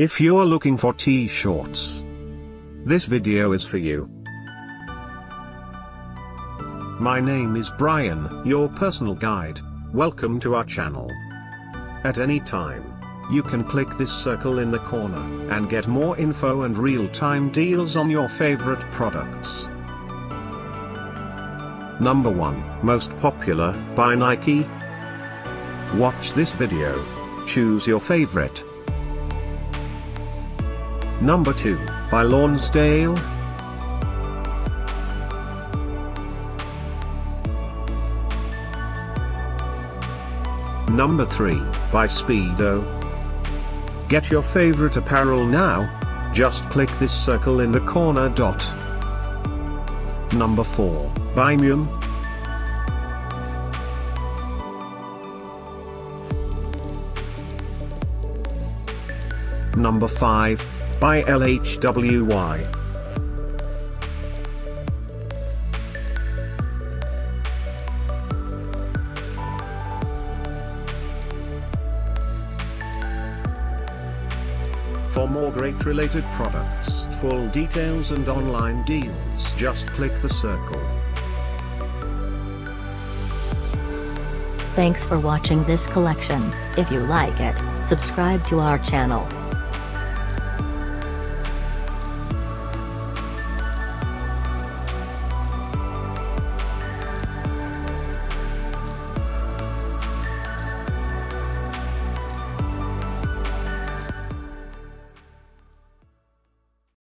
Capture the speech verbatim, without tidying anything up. If you're looking for t-shirts, this video is for you. My name is Brian, your personal guide. Welcome to our channel. At any time, you can click this circle in the corner and get more info and real-time deals on your favorite products. Number one. Most Popular, by Nike. Watch this video. Choose your favorite. Number two. By Lonsdale. Number three. By Speedo. Get your favorite apparel now. Just click this circle in the corner dot. Number four. By Mium. Number five. By L H W Y. For more great related products, full details and online deals, just click the circle. Thanks for watching this collection. If you like it, subscribe to our channel.